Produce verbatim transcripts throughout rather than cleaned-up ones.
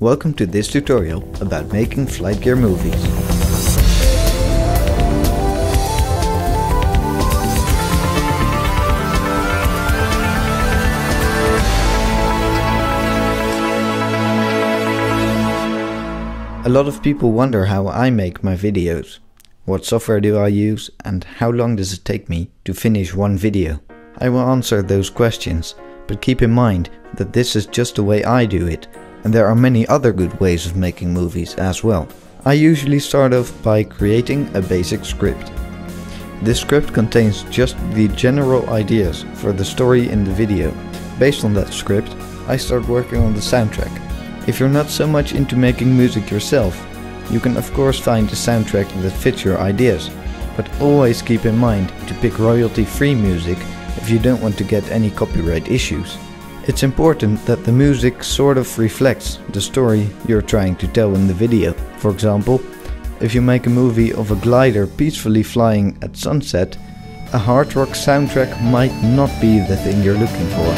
Welcome to this tutorial about making FlightGear movies. A lot of people wonder how I make my videos, what software do I use, and how long does it take me to finish one video. I will answer those questions, but keep in mind that this is just the way I do it. And there are many other good ways of making movies as well. I usually start off by creating a basic script. This script contains just the general ideas for the story in the video. Based on that script, I start working on the soundtrack. If you're not so much into making music yourself, you can of course find a soundtrack that fits your ideas, but always keep in mind to pick royalty-free music if you don't want to get any copyright issues. It's important that the music sort of reflects the story you're trying to tell in the video. For example, if you make a movie of a glider peacefully flying at sunset, a hard rock soundtrack might not be the thing you're looking for.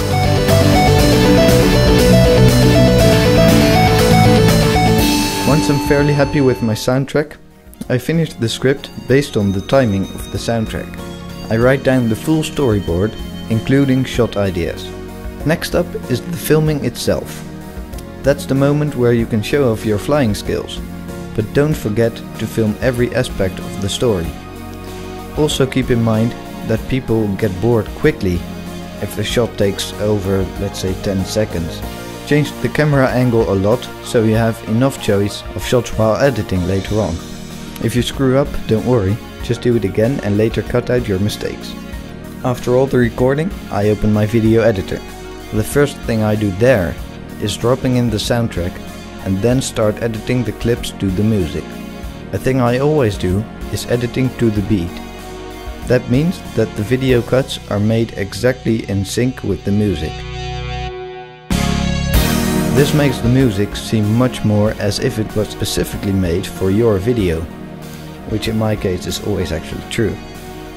Once I'm fairly happy with my soundtrack, I finish the script based on the timing of the soundtrack. I write down the full storyboard, including shot ideas. Next up is the filming itself. That's the moment where you can show off your flying skills, but don't forget to film every aspect of the story. Also keep in mind that people get bored quickly if the shot takes over, let's say ten seconds. Change the camera angle a lot so you have enough choice of shots while editing later on. If you screw up, don't worry, just do it again and later cut out your mistakes. After all the recording, I open my video editor. The first thing I do there is dropping in the soundtrack and then start editing the clips to the music. A thing I always do is editing to the beat. That means that the video cuts are made exactly in sync with the music. This makes the music seem much more as if it was specifically made for your video, which in my case is always actually true.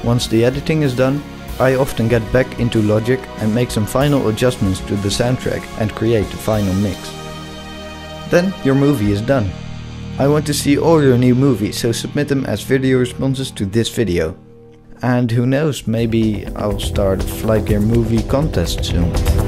Once the editing is done, I often get back into Logic and make some final adjustments to the soundtrack and create the final mix. Then your movie is done. I want to see all your new movies, so submit them as video responses to this video. And who knows, maybe I'll start FlightGear movie contest soon.